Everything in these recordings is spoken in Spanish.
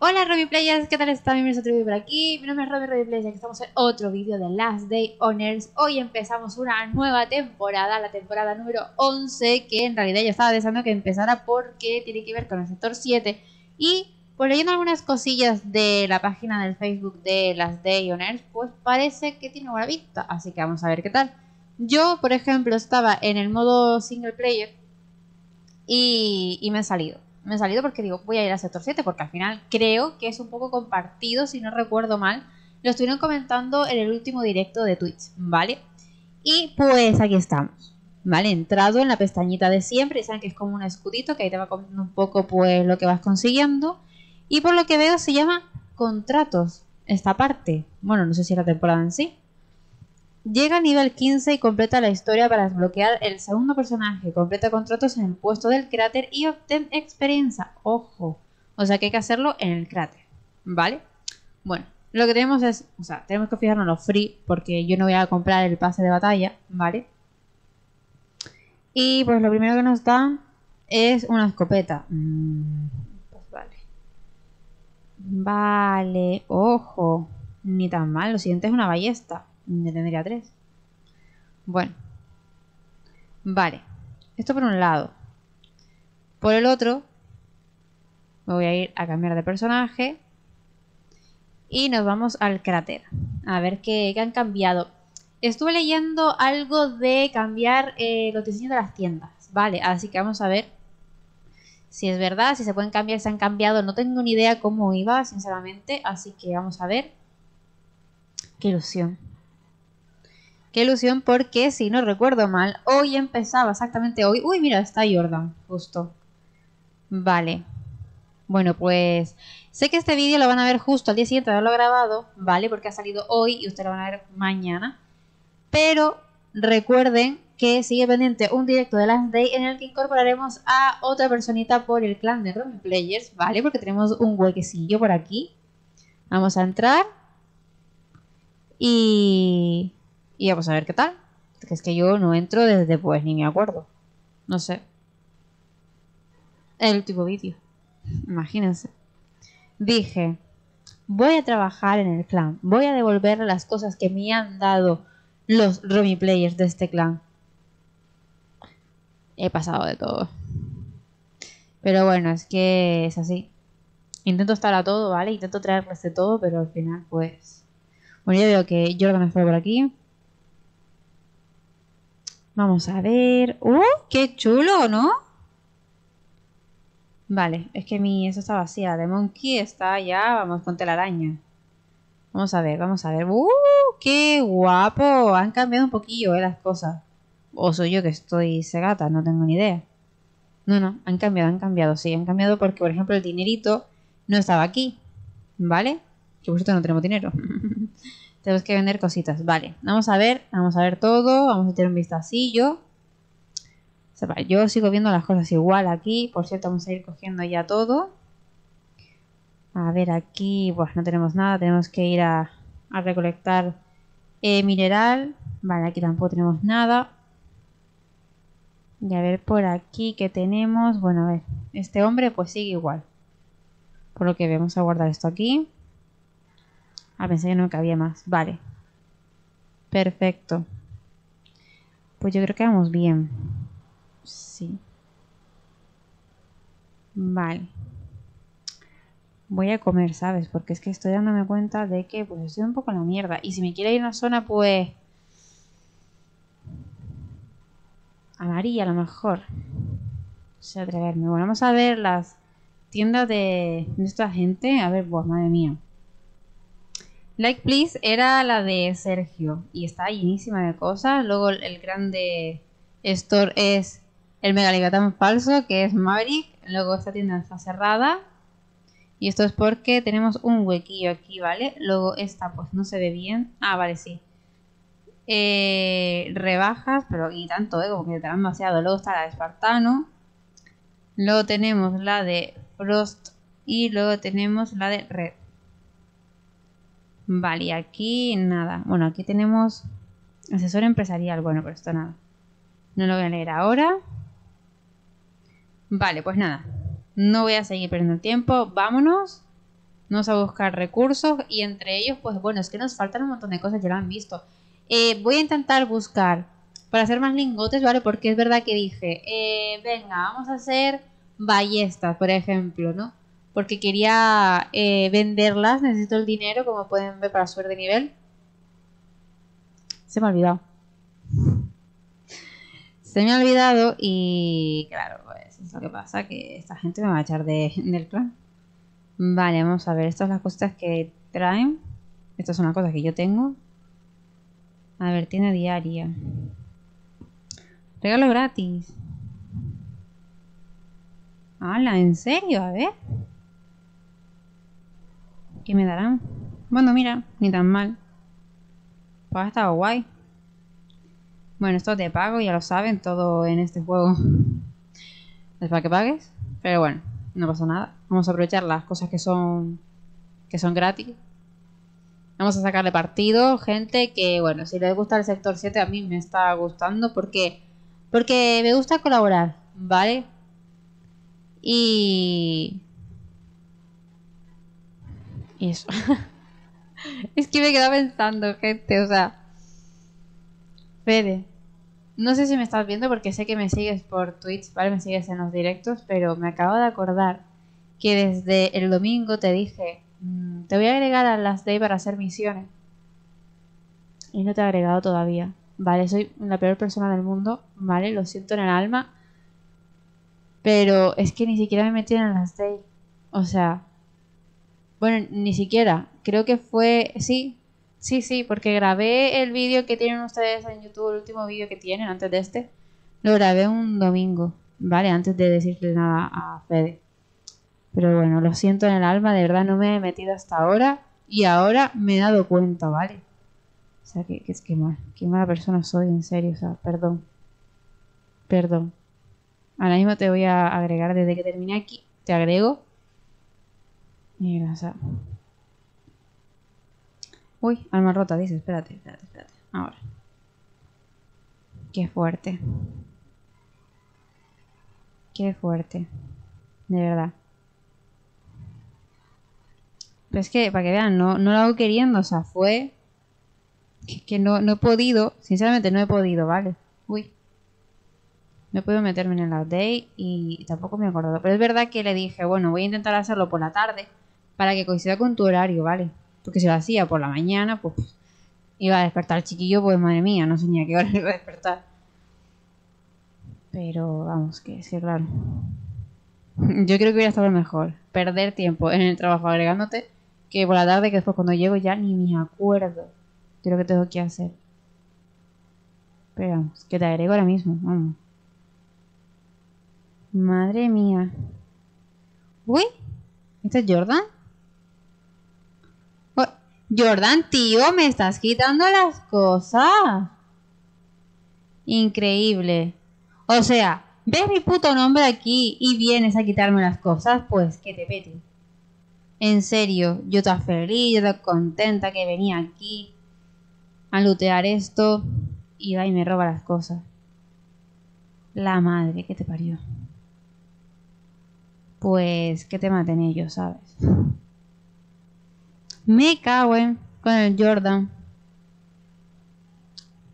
Hola Robin players, ¿qué tal están? Bienvenidos a otro video por aquí. Mi nombre es Robin players y estamos en otro video de Last Day on Earth. Hoy empezamos una nueva temporada, la temporada número 11, que en realidad yo estaba deseando que empezara porque tiene que ver con el sector 7. Y pues leyendo algunas cosillas de la página del Facebook de Last Day on Earth, pues parece que tiene buena vista, así que vamos a ver qué tal. Yo, por ejemplo, estaba en el modo single player y me he salido porque digo, voy a ir al sector 7 porque al final creo que es un poco compartido, si no recuerdo mal. Lo estuvieron comentando en el último directo de Twitch, ¿vale? Y pues aquí estamos, ¿vale? He entrado en la pestañita de siempre, y saben que es como un escudito que ahí te va contando un poco pues lo que vas consiguiendo. Y por lo que veo se llama contratos, esta parte. Bueno, no sé si es la temporada en sí. Llega a nivel 15 y completa la historia para desbloquear el segundo personaje. Completa contratos en el puesto del cráter y obtén experiencia. ¡Ojo! O sea que hay que hacerlo en el cráter, ¿vale? Bueno, lo que tenemos es... O sea, tenemos que fijarnos en los free porque yo no voy a comprar el pase de batalla, ¿vale? Y pues lo primero que nos dan es una escopeta. Pues vale. Vale, ojo. Ni tan mal, lo siguiente es una ballesta. Me tendría 3. Bueno. Vale. Esto por un lado. Por el otro, me voy a ir a cambiar de personaje. Y nos vamos al cráter. A ver qué han cambiado. Estuve leyendo algo de cambiar los diseños de las tiendas. Vale, así que vamos a ver si es verdad, si se pueden cambiar, si han cambiado. No tengo ni idea cómo iba, sinceramente. Así que vamos a ver. Qué ilusión. Qué ilusión, porque si no recuerdo mal, hoy empezaba, exactamente hoy. Uy, mira, está Jordan, justo. Vale. Bueno, pues sé que este vídeo lo van a ver justo al día siguiente de haberlo grabado, ¿vale? Porque ha salido hoy y ustedes lo van a ver mañana. Pero recuerden que sigue pendiente un directo de Last Day en el que incorporaremos a otra personita por el clan de Robin Players, ¿vale? Porque tenemos un huequecillo por aquí. Vamos a entrar. Y vamos a ver qué tal. Que es que yo no entro desde, pues, ni me acuerdo. No sé. El último vídeo. Imagínense. Dije, voy a trabajar en el clan. Voy a devolver las cosas que me han dado los Robin Players de este clan. He pasado de todo. Pero bueno, es que es así. Intento estar a todo, ¿vale? Intento traerles de todo, pero al final, pues... Bueno, ya veo que Jordan está por aquí. Vamos a ver... ¡Uh! ¡Qué chulo! ¿No? Vale, es que eso está vacía. De Monkey está ya... Vamos, con telaraña. Vamos a ver, vamos a ver. ¡Uh! ¡Qué guapo! Han cambiado un poquillo, las cosas. O soy yo que estoy segata, no tengo ni idea. No, no, han cambiado. Sí, han cambiado porque, por ejemplo, el dinerito no estaba aquí. ¿Vale? Que por cierto no tenemos dinero. Tenemos que vender cositas. Vale, vamos a ver todo. Vamos a echar un vistacillo. O sea, yo sigo viendo las cosas igual aquí. Por cierto, vamos a ir cogiendo ya todo. A ver, aquí pues no tenemos nada. Tenemos que ir a recolectar mineral. Vale, aquí tampoco tenemos nada. Y a ver por aquí que tenemos. Bueno, a ver, este hombre pues sigue igual. Por lo que vamos a guardar esto aquí. Pensé que no cabía más. Vale. Perfecto. Pues yo creo que vamos bien. Sí. Vale. Voy a comer, ¿sabes? Porque es que estoy dándome cuenta de que pues estoy un poco en la mierda. Y si me quiere ir a una zona, pues... amarilla, a lo mejor. No sé atreverme. Bueno, vamos a ver las tiendas de esta gente. A ver, pues, madre mía. Like Please era la de Sergio y está llenísima de cosas. Luego el grande store es el megaligatán falso, que es Maverick. Luego esta tienda está cerrada y esto es porque tenemos un huequillo aquí, ¿vale? Luego esta pues no se ve bien. Ah, vale, sí. Rebajas, pero y tanto, como que te han vaciado. Luego está la de Spartano. Luego tenemos la de Frost y luego tenemos la de Red. Vale, y aquí nada. Bueno, aquí tenemos asesor empresarial. Bueno, pero esto nada. No lo voy a leer ahora. Vale, pues nada. No voy a seguir perdiendo tiempo. Vámonos. vamos a buscar recursos y entre ellos, pues bueno, es que nos faltan un montón de cosas, ya lo han visto. Voy a intentar buscar para hacer más lingotes, ¿vale? Porque es verdad que dije, venga, vamos a hacer ballestas, por ejemplo, ¿no? Porque quería venderlas, necesito el dinero, como pueden ver, para subir de nivel. Se me ha olvidado. Se me ha olvidado y claro, pues es lo que pasa, que esta gente me va a echar del plan. Vale, vamos a ver, estas son las cosas que traen. Estas son las cosas que yo tengo. A ver, tienda diaria. Regalo gratis. ¡Hala! ¿En serio? A ver. ¿Qué me darán? Bueno, mira, ni tan mal. Pues ha estado guay. Bueno, esto te pago, ya lo saben, todo en este juego es para que pagues. Pero bueno, no pasa nada. Vamos a aprovechar las cosas que son gratis. Vamos a sacarle partido, gente, que bueno, si les gusta el sector 7, a mí me está gustando porque me gusta colaborar, ¿vale? Y eso. Es que me quedo pensando, gente, o sea, Fede, no sé si me estás viendo porque sé que me sigues por Twitch, ¿vale? Me sigues en los directos, pero me acabo de acordar que desde el domingo te dije... te voy a agregar a Last Day para hacer misiones. Y no te he agregado todavía. Vale, soy la peor persona del mundo. Vale, lo siento en el alma. Pero es que ni siquiera me metí en Last Day. O sea... Bueno, ni siquiera. Creo que fue... Sí, porque grabé el vídeo que tienen ustedes en YouTube. El último vídeo que tienen antes de este. Lo grabé un domingo. Vale, antes de decirle nada a Fede. Pero bueno, lo siento en el alma, de verdad no me he metido hasta ahora. Y ahora me he dado cuenta, ¿vale? O sea, que es que mal, qué mala persona soy, en serio, o sea, perdón. Perdón. Ahora mismo te voy a agregar desde que termine aquí. Te agrego. Mira, o sea... Uy, alma rota, dice, espérate. Ahora. Qué fuerte. De verdad. Pero es que, para que vean, no lo hago queriendo, o sea, fue... Que no he podido, sinceramente no he podido, ¿vale? Uy. No he podido meterme en el update y tampoco me acuerdo. Pero es verdad que le dije, bueno, voy a intentar hacerlo por la tarde para que coincida con tu horario, ¿vale? Porque si lo hacía por la mañana, pues... Iba a despertar chiquillo, pues madre mía, no sé ni a qué hora iba a despertar. Pero, vamos, que es que claro... Yo creo que hubiera estado mejor perder tiempo en el trabajo agregándote que por la tarde, que después cuando llego ya ni me acuerdo de lo que tengo que hacer. Pero vamos, que te agrego ahora mismo, vamos. Madre mía. Uy, ¿este es Jordan? Oh, Jordan, tío, me estás quitando las cosas. Increíble. O sea... ¿Ves mi puto nombre aquí y vienes a quitarme las cosas? Pues que te pete. En serio, yo estaba feliz, yo estaba contenta que venía aquí a lootear esto y va y me roba las cosas. La madre que te parió. Pues que te maten ellos, ¿sabes? Me cago en con el Jordan.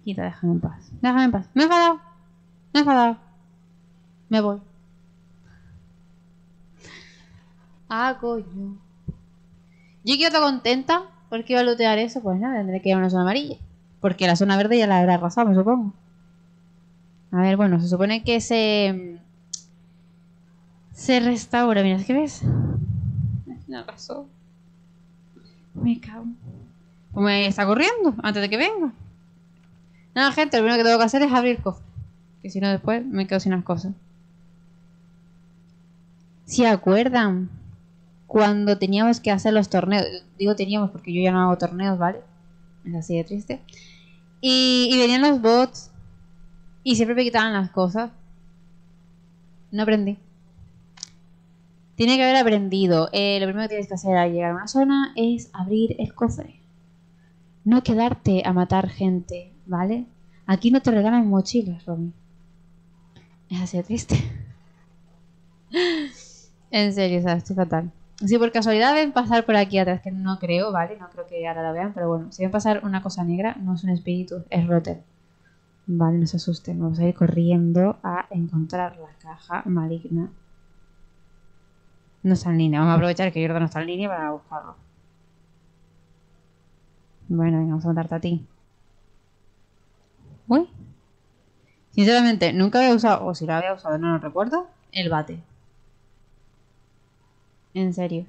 Quita, déjame en paz. Me he enfadado. Me voy. Ah, coño. Yo quiero estar contenta porque iba a lootear eso. Pues nada, tendré que ir a una zona amarilla. Porque la zona verde ya la habrá arrasado, me supongo. A ver, bueno, se supone que se restaura. Mira, ¿qué ves? Me arrasó. Me cago. Pues me está corriendo antes de que venga. Nada, gente, lo primero que tengo que hacer es abrir el cofre. Que si no después me quedo sin las cosas. ¿Se acuerdan? Cuando teníamos que hacer los torneos. Digo teníamos porque yo ya no hago torneos, ¿vale? Es así de triste. Y venían los bots. Y siempre me quitaban las cosas. No aprendí. Tiene que haber aprendido. Lo primero que tienes que hacer al llegar a una zona es abrir el cofre. No quedarte a matar gente, ¿vale? Aquí no te regalan mochilas, Robin. Es así de triste. En serio, o sea, estoy fatal. Si por casualidad ven pasar por aquí atrás, que no creo, ¿vale? No creo que ahora la vean, pero bueno, si ven pasar una cosa negra, no es un espíritu, es Rotter. Vale, no se asusten, vamos a ir corriendo a encontrar la caja maligna. No está en línea, vamos a aprovechar que Jordan no está en línea para buscarlo. Bueno, venga, vamos a matarte a ti. Uy. Sinceramente, nunca había usado, o si lo había usado, no lo recuerdo, el bate. En serio.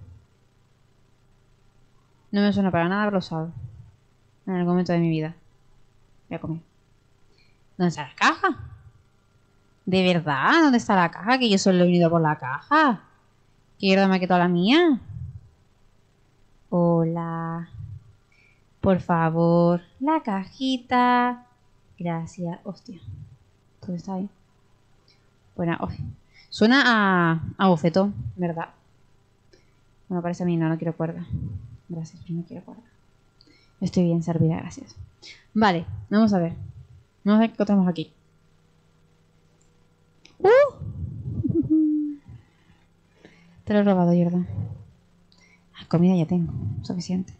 No me suena para nada haberlo usado en algún momento de mi vida. Voy a comer. ¿Dónde está la caja? ¿De verdad? ¿Dónde está la caja? Que yo solo he venido por la caja. ¿Que Jordan me ha quitado la mía? Hola. Por favor. La cajita. Gracias. Hostia. ¿Dónde está ahí? Bueno, oh. Suena a bofetón, ¿verdad? Bueno, parece a mí no quiero cuerda. Gracias, pero no quiero cuerda. Estoy bien servida, gracias. Vale, vamos a ver. Vamos a ver qué encontramos aquí. Te lo he robado, Jordan. Ah, comida ya tengo, suficiente.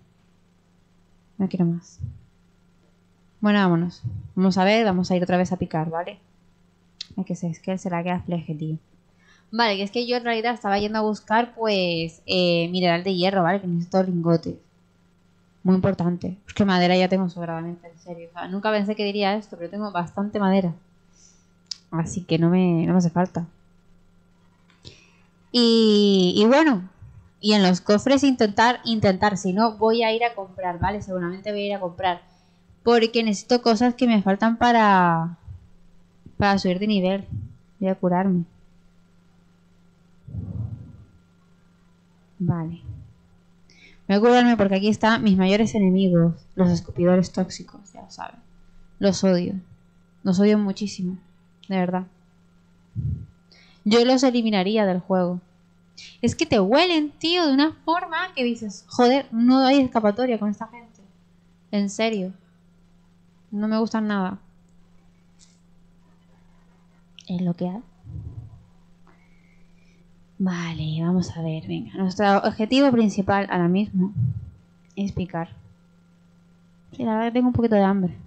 No quiero más. Bueno, vámonos. Vamos a ver, vamos a ir otra vez a picar, ¿vale? Es que él se la queda fleje, tío. Vale, que es que yo en realidad estaba yendo a buscar, pues, mineral de hierro, ¿vale? Que necesito lingotes. Muy importante. Es que madera ya tengo sobradamente, en serio. O sea, nunca pensé que diría esto, pero tengo bastante madera. Así que no me hace falta. Y bueno, y en los cofres intentar, si no voy a ir a comprar, ¿vale? Seguramente voy a ir a comprar. Porque necesito cosas que me faltan para subir de nivel. Voy a curarme. Vale. Voy a curarme porque aquí están mis mayores enemigos. Los escupidores tóxicos, ya lo saben. Los odio. Los odio muchísimo. De verdad. Yo los eliminaría del juego. Es que te huelen, tío, de una forma que dices, joder, no hay escapatoria con esta gente. En serio. No me gustan nada. Es lo que hay. Vale, vamos a ver, venga. Nuestro objetivo principal ahora mismo es picar. Sí, la verdad que tengo un poquito de hambre.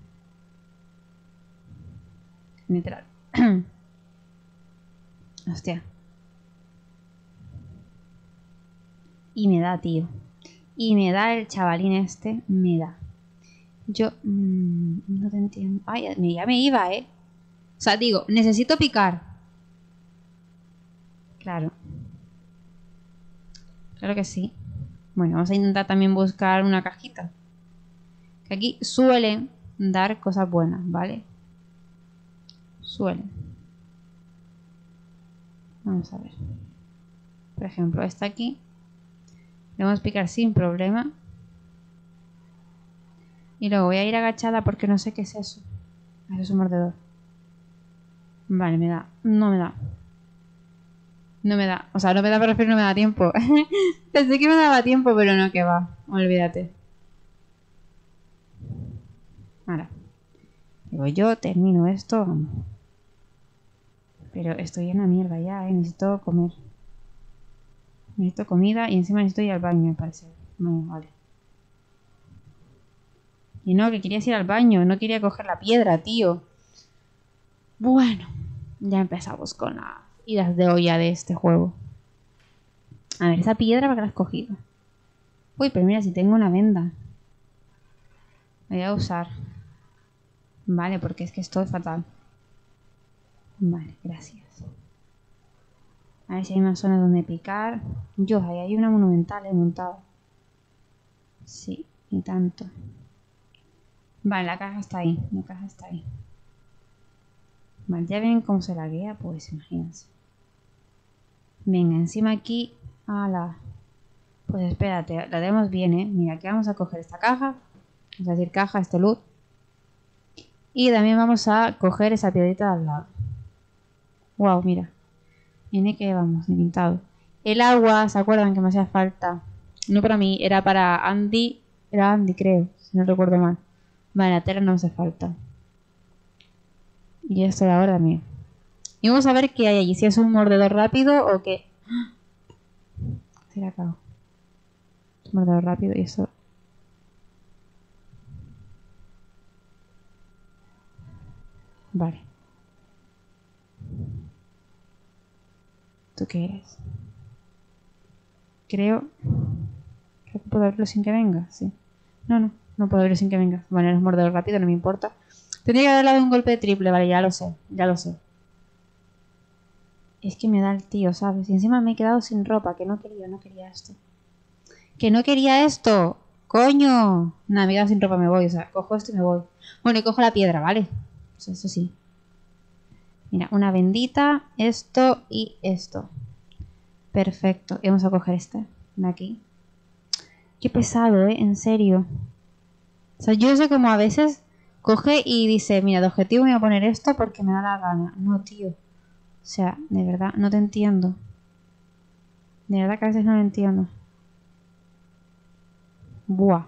Literal. Hostia. Y me da, tío. Y me da el chavalín este, me da. Yo no te entiendo. Ay, ya me iba, ¿eh? O sea, digo, necesito picar. Claro. Claro que sí. Bueno, vamos a intentar también buscar una cajita. Que aquí suelen dar cosas buenas, ¿vale? Suelen. Vamos a ver. Por ejemplo, esta aquí. Le vamos a picar sin problema. Y luego voy a ir agachada porque no sé qué es eso. Eso es un mordedor. Vale, me da. No me da. No me da. O sea, no me da, pero no me da tiempo. Pensé que me daba tiempo, pero no, que va. Olvídate. Ahora. Digo yo, termino esto. Pero estoy en la mierda ya, ¿eh? Necesito comer. Necesito comida y encima necesito ir al baño, me parece. No, vale. Y no, que querías ir al baño, no quería coger la piedra, tío. Bueno, ya empezamos con las idas de olla de este juego. A ver, esa piedra, ¿para qué la has cogido? Uy, pero mira, si tengo una venda. La voy a usar. Vale, porque es que esto es fatal. Vale, gracias. A ver si hay más zonas donde picar. Yo, ahí hay una monumental, montada. Sí, y tanto. Vale, la caja está ahí. La caja está ahí. Vale, ya ven cómo se laguea, pues imagínense. Venga, encima aquí. ¡Hala! Pues espérate, la tenemos bien, ¿eh? Mira, aquí vamos a coger esta caja. Vamos a decir caja, este loot. Y también vamos a coger esa piedrita de al lado. Wow, mira. Viene que vamos, ni pintado. El agua, ¿se acuerdan que me hacía falta? No para mí, era para Andy. Era Andy, creo, si no recuerdo mal. Vale, la tela no hace falta. Y esto de ahora también. Y vamos a ver qué hay allí. Si es un mordedor rápido o qué. Se la cago. Mandarlo rápido y eso. Vale. ¿Tú qué eres? Creo que puedo abrirlo sin que venga, sí. No puedo abrirlo sin que venga. Bueno, es mordedor rápido, no me importa. Tendría que haberle dado un golpe de triple, vale, ya lo sé. Es que me da el tío, ¿sabes? Y encima me he quedado sin ropa, que no quería esto. ¡Que no quería esto! ¡Coño! Nada, me he quedado sin ropa, me voy, o sea, cojo esto y me voy. Bueno, y cojo la piedra, ¿vale? O sea, eso sí. Mira, una bendita, esto y esto. Perfecto, y vamos a coger este de aquí. Qué pesado, ¿eh? En serio. O sea, yo sé como a veces coge y dice, mira, de objetivo voy a poner esto porque me da la gana. No, tío. O sea, de verdad, no te entiendo. De verdad que a veces no lo entiendo. Buah,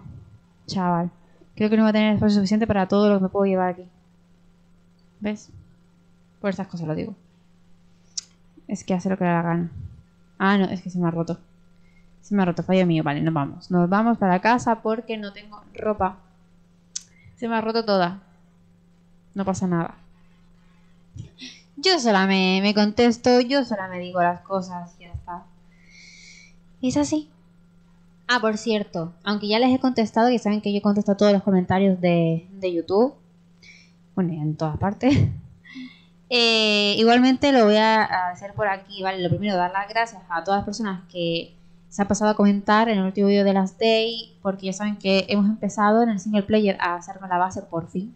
chaval. Creo que no voy a tener espacio suficiente para todo lo que me puedo llevar aquí. ¿Ves? Por estas cosas lo digo. Es que hace lo que le da la gana. Ah, no, es que se me ha roto. Se me ha roto, fallo mío. Vale, nos vamos. Nos vamos para casa porque no tengo ropa. Se me ha roto toda. No pasa nada. Yo sola me contesto, yo sola me digo las cosas y ya está. Es así. Ah, por cierto, aunque ya les he contestado, que saben que yo contesto todos los comentarios de YouTube. Bueno, en todas partes. Igualmente lo voy a hacer por aquí, ¿vale? Lo primero, dar las gracias a todas las personas que se han pasado a comentar en el último video de Last Day, porque ya saben que hemos empezado en el single player a hacernos la base por fin.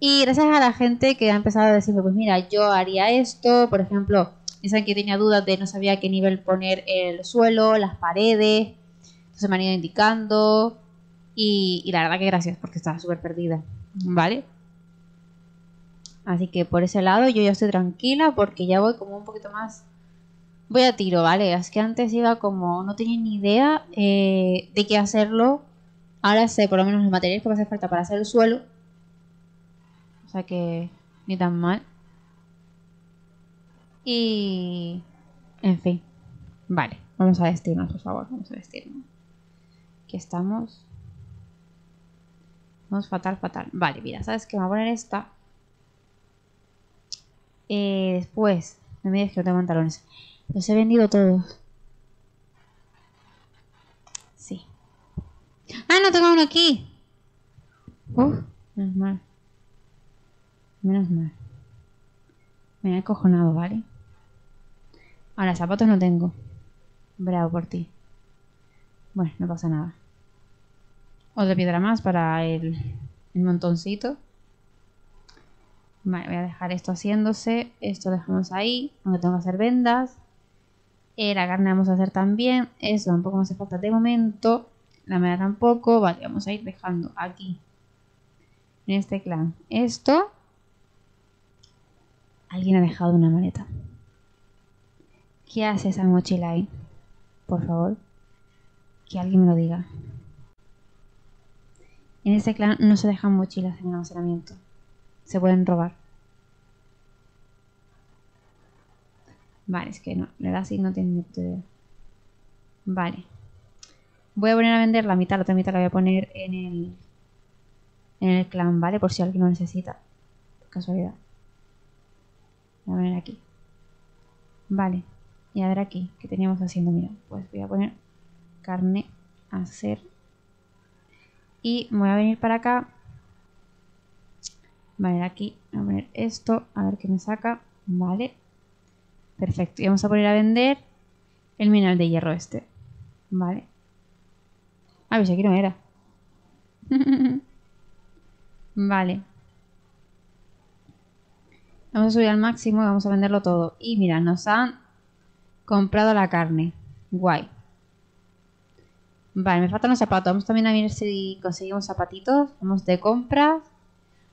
Y gracias a la gente que ha empezado a decirme, pues mira, yo haría esto, por ejemplo, piensan que tenía dudas de no sabía a qué nivel poner el suelo, las paredes, entonces me han ido indicando y la verdad que gracias porque estaba súper perdida, ¿vale? Así que por ese lado yo ya estoy tranquila porque ya voy como un poquito más, voy a tiro, ¿vale? Es que antes iba como, no tenía ni idea de qué hacerlo, ahora sé por lo menos los materiales que me hace falta para hacer el suelo. O sea que ni tan mal. Y... en fin. Vale, vamos a vestirnos, por favor. Vamos a vestirnos. Aquí estamos. Vamos fatal, fatal. Vale, mira, ¿sabes qué? Me voy a poner esta. Después, no me digas que no tengo pantalones. Los he vendido todos. Sí. ¡Ah, no tengo uno aquí! Menos mal. Menos mal. Me he acojonado, ¿vale? Ahora, zapatos no tengo. Bravo por ti. Bueno, no pasa nada. Otra piedra más para el montoncito. Vale, voy a dejar esto haciéndose. Esto lo dejamos ahí. Aunque tengo que hacer vendas. La carne vamos a hacer también. Eso tampoco me hace falta de momento. La madera tampoco. Vale, vamos a ir dejando aquí. En este clan. Esto. Alguien ha dejado una maleta. ¿Qué hace esa mochila ahí? Por favor, que alguien me lo diga. En este clan no se dejan mochilas en el almacenamiento. Se pueden robar. Vale, es que no. La verdad sí no tiene ni idea. Vale. Voy a poner a vender la mitad. La otra mitad la voy a poner en el clan, ¿vale? Por si alguien lo necesita. Por casualidad. Voy a poner aquí. Vale. Y a ver aquí. ¿Qué teníamos haciendo? Mira. Pues voy a poner carne a hacer. Y voy a venir para acá. Vale, aquí. Voy a poner esto. A ver qué me saca. Vale. Perfecto. Y vamos a poner a vender el mineral de hierro este. Vale. Ah, pues aquí no era. Vale. Vamos a subir al máximo y vamos a venderlo todo. Y mira, nos han comprado la carne. Guay. Vale, me faltan los zapatos. Vamos también a ver si conseguimos zapatitos. Vamos de compras.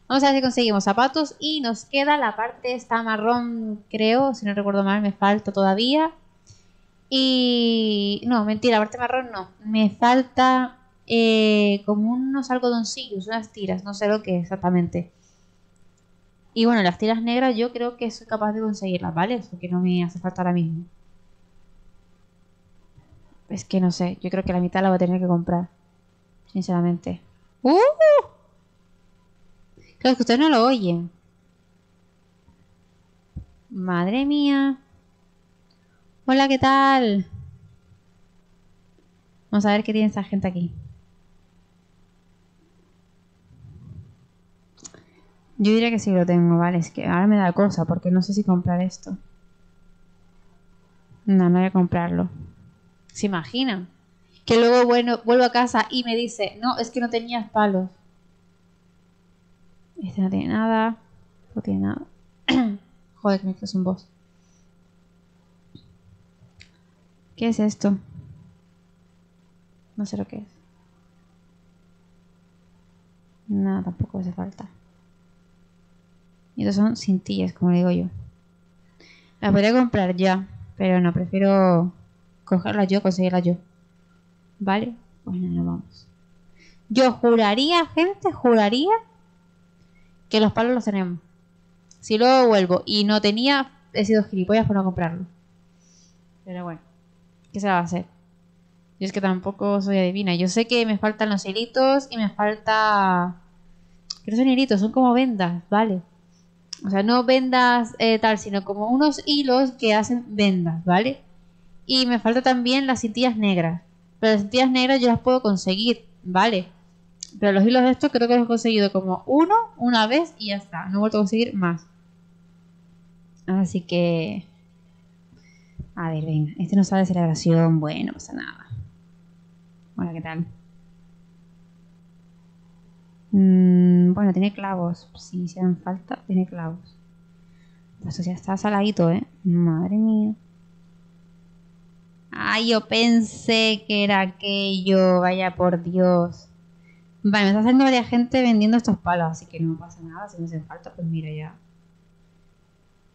Vamos a ver si conseguimos zapatos. Y nos queda la parte esta marrón, creo. Si no recuerdo mal, me falta todavía. Y... no, mentira, la parte marrón no. Me falta como unos algodoncillos, unas tiras. No sé lo que exactamente. Y bueno, las tiras negras yo creo que soy capaz de conseguirlas, ¿vale? Eso que no me hace falta ahora mismo. Es que no sé, yo creo que la mitad la voy a tener que comprar, sinceramente. Claro que ustedes no lo oyen. Madre mía. Hola, ¿qué tal? Vamos a ver qué tiene esa gente aquí. Yo diría que sí lo tengo, vale. Es que ahora me da cosa porque no sé si comprar esto. No, no voy a comprarlo. ¿Se imaginan? Que luego vuelvo a casa y me dice, no, es que no tenías palos. Este no tiene nada. No tiene nada. Joder, que es un boss. ¿Qué es esto? No sé lo que es. Nada, tampoco hace falta. Y estos son cintillas, como le digo yo. Las podría comprar ya, pero no, prefiero cogerlas yo, conseguirlas yo. ¿Vale? Pues nada, no, vamos. Yo juraría, gente, juraría que los palos los tenemos. Si luego vuelvo y no tenía, he sido gilipollas por no comprarlo. Pero bueno, ¿qué se va a hacer? Yo es que tampoco soy adivina. Yo sé que me faltan los hilitos y me falta... Que no son hilitos, son como vendas, ¿vale? O sea, no vendas tal, sino como unos hilos que hacen vendas, ¿vale? Y me falta también las cintillas negras. Pero las cintillas negras yo las puedo conseguir, ¿vale? Pero los hilos de estos creo que los he conseguido como uno, una vez y ya está. No he vuelto a conseguir más. Así que... A ver, venga. Este no sabe celebración. Bueno, no pasa nada. Hola, ¿qué tal? Bueno, tiene clavos. Si hicieran falta, tiene clavos. Esto ya está saladito, ¿eh? Madre mía. Ay, yo pensé que era aquello. Vaya por Dios. Vale, me está haciendo varias gente vendiendo estos palos, así que no pasa nada. Si no hacen falta, pues mira ya.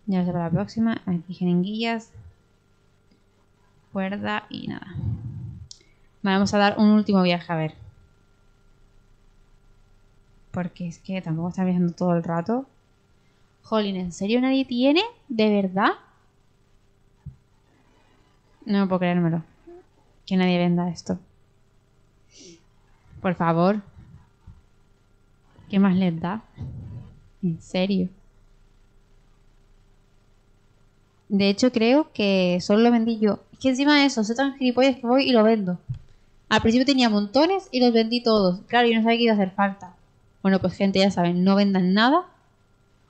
Ya lo sé para la próxima. Aquí jeringuillas, cuerda y nada. Vale, vamos a dar un último viaje, a ver. Porque es que tampoco está viajando todo el rato. Jolín, ¿en serio nadie tiene? ¿De verdad? No puedo creérmelo. Que nadie venda esto. Por favor. ¿Qué más les da? En serio. De hecho, creo que solo lo vendí yo. Es que encima de eso, soy tan gilipollas que voy y lo vendo. Al principio tenía montones y los vendí todos. Claro, yo no sabía que iba a hacer falta. Bueno, pues gente, ya saben, no vendan nada.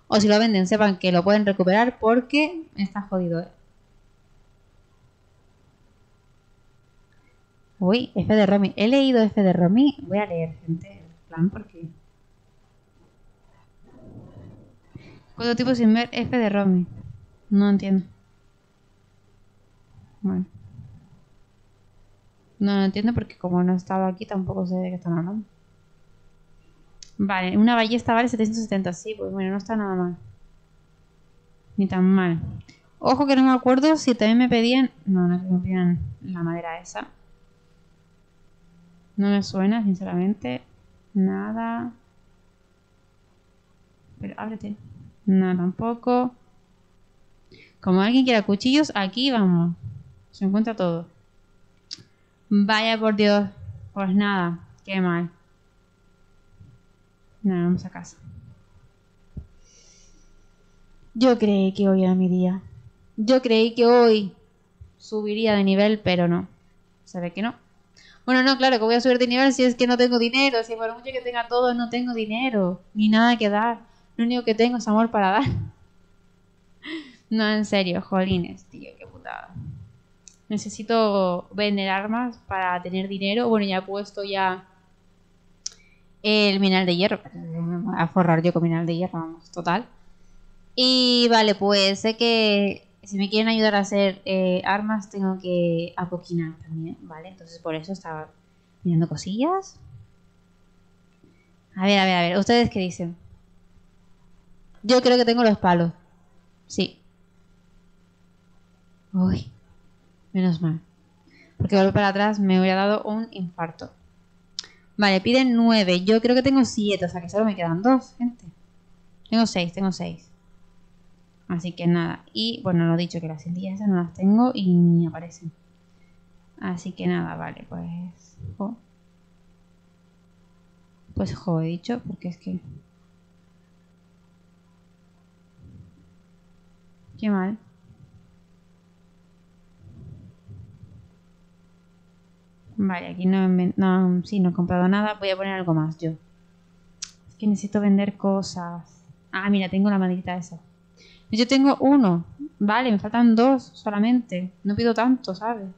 O si lo venden, sepan que lo pueden recuperar porque está jodido, ¿eh? Uy, F de Romy. He leído F de Romy. Voy a leer, gente, el plan porque... ¿Cuánto tiempo sin ver F de Romy? No entiendo. Bueno. No entiendo porque como no estaba aquí tampoco sé de qué están hablando. Vale, una ballesta vale 770. Sí, pues bueno, no está nada mal. Ni tan mal. Ojo que no me acuerdo si también me pedían... No, no me pedían la madera esa. No me suena, sinceramente. Nada. Pero ábrete. No, tampoco. Como alguien quiera cuchillos, aquí vamos. Se encuentra todo. Vaya por Dios. Pues nada, qué mal. Nada, vamos a casa. Yo creí que hoy era mi día. Yo creí que hoy subiría de nivel, pero no. Se ve que no. Bueno, no, claro, que voy a subir de nivel si es que no tengo dinero. Si por mucho que tenga todo, no tengo dinero. Ni nada que dar. Lo único que tengo es amor para dar. No, en serio, jolines, tío, qué putada. Necesito vender armas para tener dinero. Bueno, ya he puesto ya el mineral de hierro. Me voy a forrar yo con mineral de hierro, vamos, total. Y vale, pues sé que... Si me quieren ayudar a hacer armas, tengo que apoquinar también, ¿vale? Entonces por eso estaba mirando cosillas. A ver, a ver, a ver. ¿Ustedes qué dicen? Yo creo que tengo los palos. Sí. Uy. Menos mal. Porque volver para atrás me hubiera dado un infarto. Vale, piden 9. Yo creo que tengo 7. O sea que solo me quedan 2, gente. Tengo 6, tengo 6. Así que nada. Y bueno, lo dicho, que las cintillas esas no las tengo y ni aparecen. Así que nada, vale, pues... Jo. Pues jo, he dicho, porque es que... Qué mal. Vale, aquí no he comprado nada. Voy a poner algo más yo. Es que necesito vender cosas. Ah, mira, tengo la maldita esa. Yo tengo uno. Vale, me faltan dos solamente. No pido tanto, ¿sabes?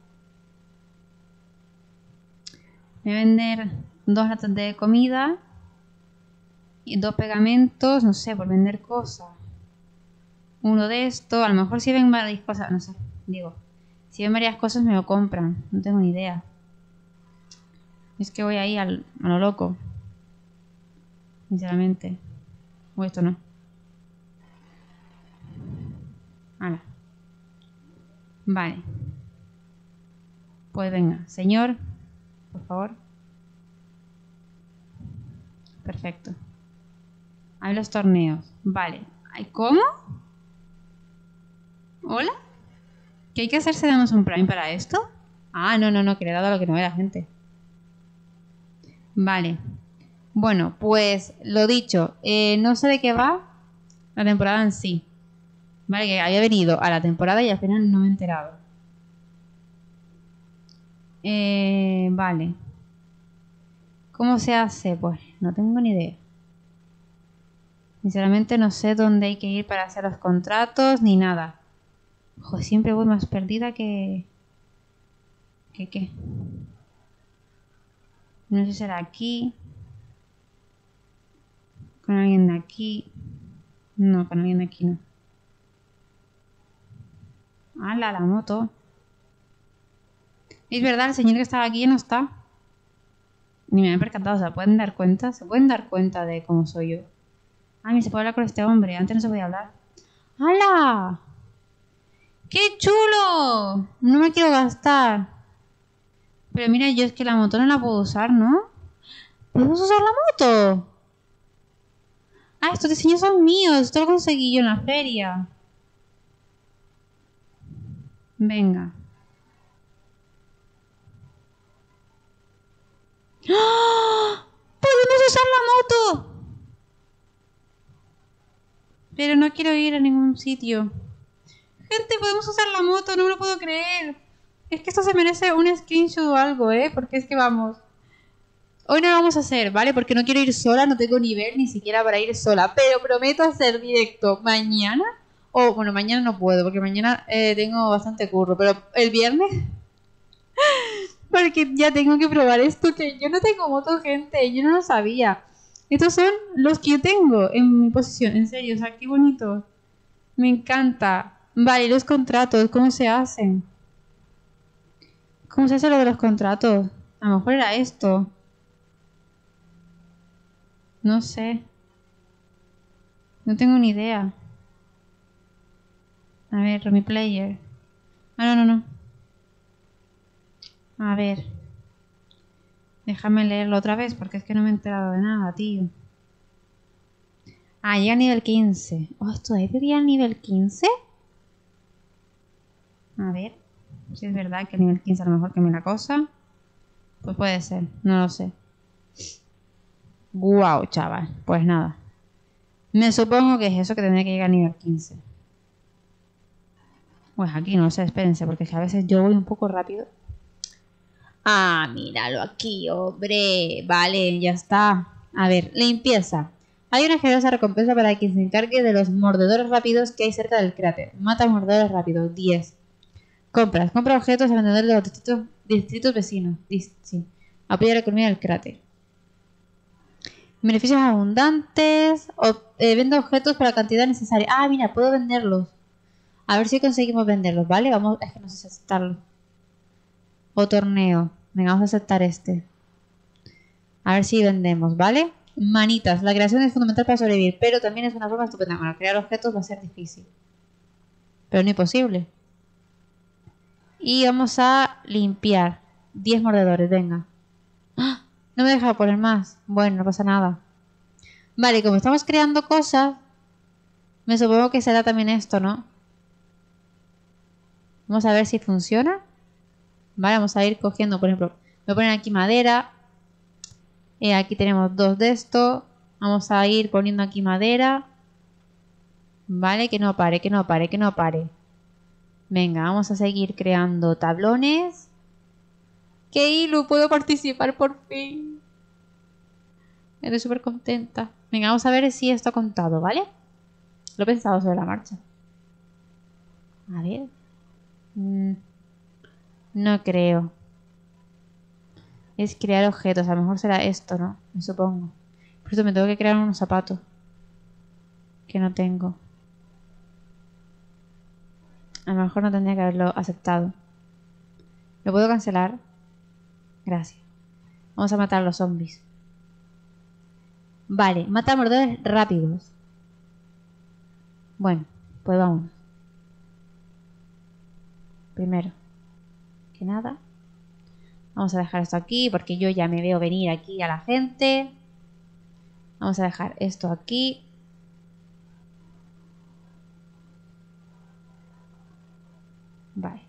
Voy a vender 2 latas de comida. Y 2 pegamentos, no sé, por vender cosas. Uno de estos. A lo mejor si ven varias cosas, no sé, digo. Si ven varias cosas me lo compran. No tengo ni idea. Es que voy ahí a lo loco. Sinceramente. O esto no. Ala. Vale. Pues venga, señor. Por favor. Perfecto. Hay los torneos. Vale. ¿Cómo? ¿Hola? ¿Qué hay que hacerse damos un prime para esto? Ah, no, no, no, que le he dado a lo que no ve la gente. Vale, bueno, pues lo dicho, no sé de qué va la temporada en sí. Vale, que había venido a la temporada y al final no me he enterado. Vale. ¿Cómo se hace? Pues no tengo ni idea. Sinceramente no sé dónde hay que ir para hacer los contratos ni nada. Ojo, siempre voy más perdida que... ¿Qué? No sé si será aquí. Con alguien de aquí. No, con alguien de aquí no. ¡Hala, la moto! Es verdad, el señor que estaba aquí ya no está. Ni me he percatado, o sea, ¿pueden dar cuenta? ¿Se pueden dar cuenta de cómo soy yo? Ah, me se puede hablar con este hombre. Antes no se podía hablar. ¡Hala! ¡Qué chulo! No me quiero gastar. Pero mira, yo es que la moto no la puedo usar, ¿no? ¿Podemos usar la moto? Ah, estos diseños son míos. Esto lo conseguí yo en la feria. Venga. ¡Oh! ¡Podemos usar la moto! Pero no quiero ir a ningún sitio. Gente, podemos usar la moto. No me lo puedo creer. Es que esto se merece un screenshot o algo, ¿eh? Porque es que vamos... Hoy no lo vamos a hacer, ¿vale? Porque no quiero ir sola, no tengo nivel ni siquiera para ir sola. Pero prometo hacer directo mañana. O, bueno, mañana no puedo, porque mañana tengo bastante curro. Pero el viernes... porque ya tengo que probar esto, que yo no tengo moto, gente. Yo no lo sabía. Estos son los que yo tengo en mi posición. En serio, o sea, qué bonito. Me encanta. Vale, los contratos, ¿cómo se hacen? ¿Cómo se hace lo de los contratos? A lo mejor era esto. No sé. No tengo ni idea. A ver, Robin player. Ah, no, no, no. A ver. Déjame leerlo otra vez porque es que no me he enterado de nada, tío. Ah, llega a nivel 15. Oh, ¿esto es de día nivel 15? A ver. Si es verdad que el nivel 15 a lo mejor cambia la cosa. Pues puede ser, no lo sé. Guau, chaval. Pues nada. Me supongo que es eso, que tendría que llegar al nivel 15. Pues aquí, no lo sé, espérense, porque es que a veces yo voy un poco rápido. Ah, míralo aquí, hombre. Vale, ya está. A ver, limpieza. Hay una generosa recompensa para quien se encargue de los mordedores rápidos que hay cerca del cráter. Mata mordedores rápidos, 10. Compras. Compra objetos a vendedores de los distritos vecinos. Sí. Apoya la economía del cráter. Beneficios abundantes. Venda objetos para la cantidad necesaria. Ah, mira, puedo venderlos. A ver si conseguimos venderlos, ¿vale? Vamos, es que no sé si aceptarlo. O torneo. Venga, vamos a aceptar este. A ver si vendemos, ¿vale? Manitas. La creación es fundamental para sobrevivir, pero también es una forma estupenda. Bueno, crear objetos va a ser difícil. Pero no imposible. Y vamos a limpiar. 10 mordedores, venga. ¡Ah! No me deja poner más. Bueno, no pasa nada. Vale, como estamos creando cosas, me supongo que será también esto, ¿no? Vamos a ver si funciona. ¿vale? Vamos a ir cogiendo, por ejemplo, me ponen aquí madera. Aquí tenemos dos de esto. Vamos a ir poniendo aquí madera. Vale, que no pare, que no pare, que no pare. Venga, vamos a seguir creando tablones. ¡Qué hilo! ¡Puedo participar por fin! Estoy súper contenta. Venga, vamos a ver si esto ha contado, ¿vale? Lo he pensado sobre la marcha. A ver. No creo. Es crear objetos. A lo mejor será esto, ¿no? Me supongo. Por eso me tengo que crear unos zapatos. Que no tengo. A lo mejor no tendría que haberlo aceptado. ¿Lo puedo cancelar? Gracias. Vamos a matar a los zombies. Vale, mata a mordedores rápidos. Bueno, pues vamos. Primero que nada, vamos a dejar esto aquí porque yo ya me veo venir aquí a la gente. Vamos a dejar esto aquí. Vale.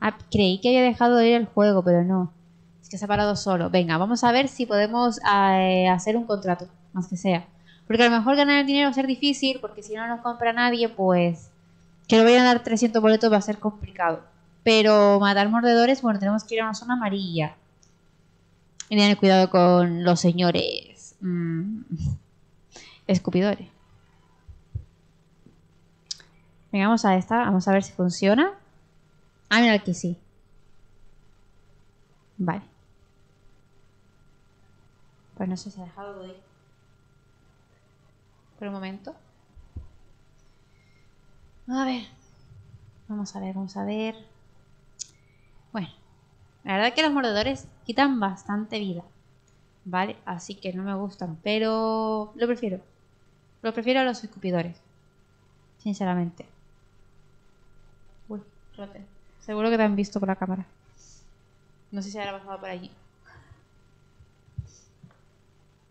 Ah, creí que había dejado de ir el juego, pero no. Es que se ha parado solo. Venga, vamos a ver si podemos hacer un contrato, más que sea. Porque a lo mejor ganar el dinero va a ser difícil, porque si no nos compra nadie, pues... Que lo vayan a dar 300 boletos va a ser complicado. Pero matar mordedores, bueno, tenemos que ir a una zona amarilla. Y tener cuidado con los señores... escupidores. Venga, vamos a esta, vamos a ver si funciona. Ah, mira que sí. Vale. Pues no sé si ha dejado de ir. Por un momento. A ver. Vamos a ver, vamos a ver. Bueno. La verdad es que los mordedores quitan bastante vida. Vale, así que no me gustan, pero lo prefiero. Lo prefiero a los escupidores. Sinceramente. Uy, Rotter. Seguro que te han visto por la cámara. No sé si habrá pasado por allí.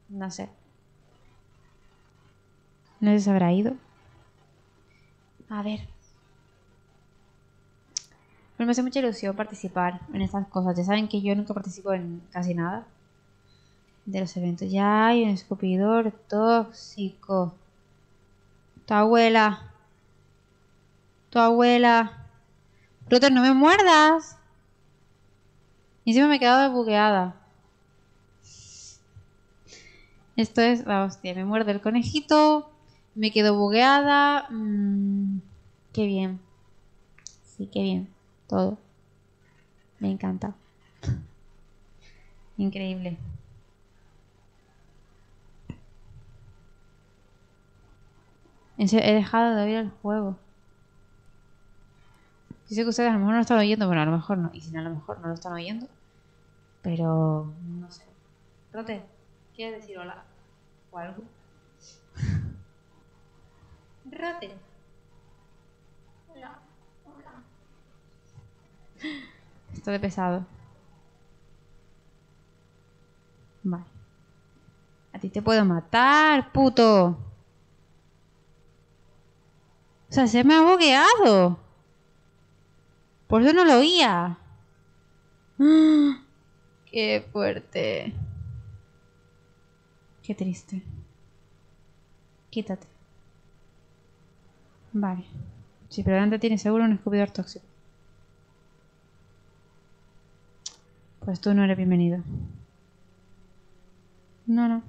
No sé. No sé si habrá ido. A ver. Pero me hace mucha ilusión participar en estas cosas. Ya saben que yo nunca participo en casi nada de los eventos. Ya hay un escupidor tóxico. Tu abuela. Tu abuela. Rotter, no me muerdas. Y encima me he quedado bugueada. Esto es la hostia. Me muerde el conejito. Me quedo bugueada. Qué bien. Sí, qué bien. Todo. Me encanta. Increíble. En serio, he dejado de oír el juego. Yo sé que ustedes a lo mejor no lo están oyendo, bueno, a lo mejor no, y si no, a lo mejor no lo están oyendo, pero no sé. Rotter, ¿quieres decir hola o algo? Rotter. Hola, hola. Esto de pesado. Vale. A ti te puedo matar, puto. O sea, se me ha bugueado. Por eso no lo oía. ¡Ah! Qué fuerte. Qué triste. Quítate. Vale. Sí, pero delante tiene seguro un escupidor tóxico. Pues tú no eres bienvenido. No, no.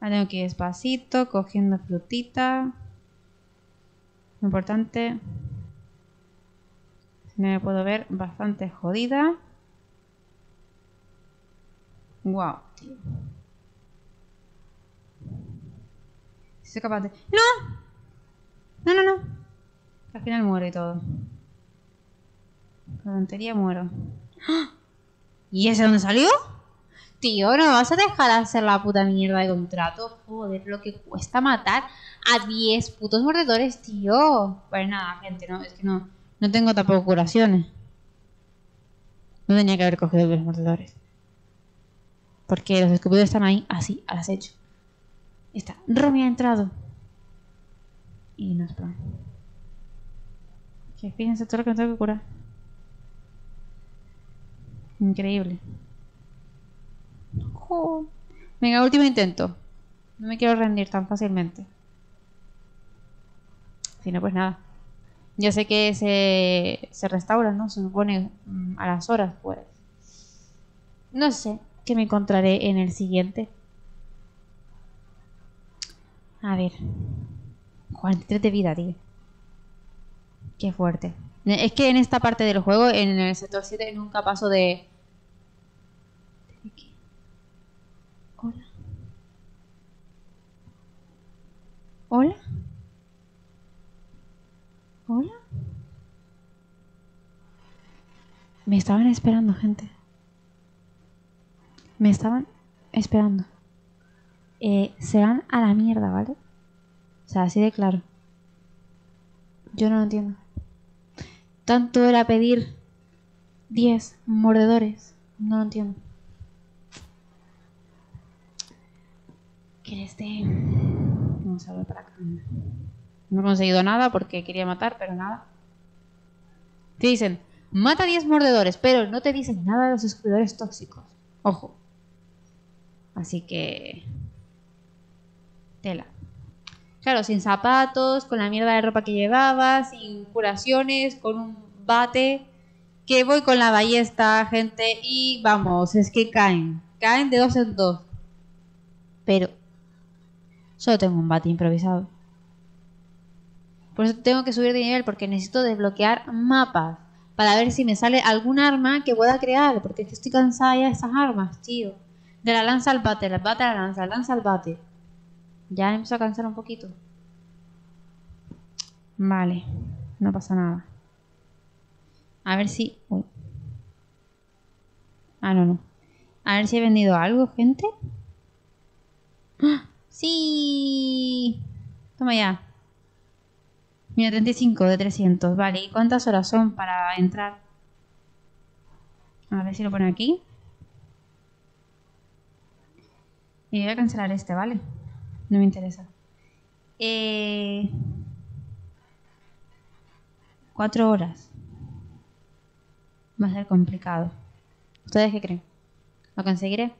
Ahora tengo que ir despacito, cogiendo frutita. Lo importante... Me puedo ver bastante jodida. Wow, tío. Soy capaz de... ¡No! No, no, no. Al final muero y todo. Por tontería muero. ¡Ah! ¿Y ese dónde salió? Tío, no vas a dejar hacer la puta mierda de contrato. Joder, lo que cuesta matar a 10 putos mordedores, tío. Pues nada, gente, no, es que no... No tengo tampoco curaciones. No tenía que haber cogido los mordedores. Porque los escupidores están ahí, así, al acecho. Está. Romy ha entrado. Y no es plan. Que fíjense todo lo que me tengo que curar. Increíble. Oh. Venga, último intento. No me quiero rendir tan fácilmente. Si no, pues nada. Yo sé que se restauran, ¿no? Se supone a las horas, pues. No sé qué me encontraré en el siguiente. A ver. 43 de vida, tío. Qué fuerte. Es que en esta parte del juego, en el sector 7, nunca paso de... Hola. Hola. Hola. Me estaban esperando, gente. Me estaban esperando. Se van a la mierda, ¿vale? O sea, así de claro. Yo no lo entiendo. Tanto era pedir 10 mordedores. No lo entiendo. Que les dé... Vamos a ver para acá. No he conseguido nada porque quería matar, pero nada. Te dicen, mata 10 mordedores, pero no te dicen nada de los escupidores tóxicos. Ojo. Así que... Tela. Claro, sin zapatos, con la mierda de ropa que llevaba, sin curaciones, con un bate. Que voy con la ballesta, gente, y vamos, es que caen. Caen de dos en dos. Pero solo tengo un bate improvisado. Por eso tengo que subir de nivel, porque necesito desbloquear mapas para ver si me sale algún arma que pueda crear, porque estoy cansada ya de esas armas, tío. De la lanza al bate, la bate a la lanza, lanza al bate. Ya empiezo a cansar un poquito. Vale, no pasa nada. A ver si... Uy. Ah, no, no. A ver si he vendido algo, gente. ¡Ah! ¡Sí! Toma ya. Mira, 35 de 300. Vale, ¿y cuántas horas son para entrar? A ver si lo pone aquí. Y voy a cancelar este, ¿vale? No me interesa. 4 horas. Va a ser complicado. ¿Ustedes qué creen? ¿Lo conseguiré?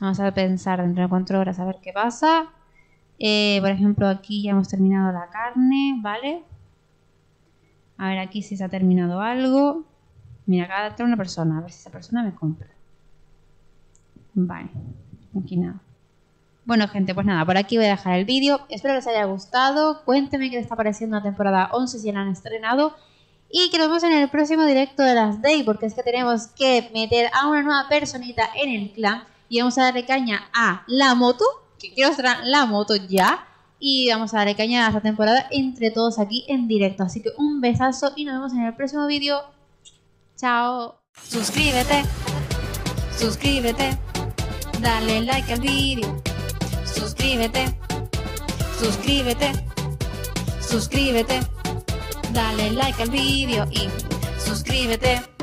Vamos a pensar dentro de 4 horas a ver qué pasa. Por ejemplo, aquí ya hemos terminado la carne, ¿vale? A ver aquí si se ha terminado algo. Mira, acá entra una persona, a ver si esa persona me compra. Vale, aquí nada. Bueno, gente, pues nada, por aquí voy a dejar el vídeo. Espero que les haya gustado. Cuéntenme qué les está pareciendo la temporada 11, si la han estrenado. Y que nos vemos en el próximo directo de Last Day, porque es que tenemos que meter a una nueva personita en el clan. Y vamos a darle caña a la moto, que quiero mostrar la moto ya. Y vamos a darle caña a esta temporada entre todos aquí en directo. Así que un besazo y nos vemos en el próximo vídeo. Chao. Suscríbete, suscríbete, dale like al vídeo. Suscríbete, suscríbete, suscríbete, dale like al vídeo y suscríbete.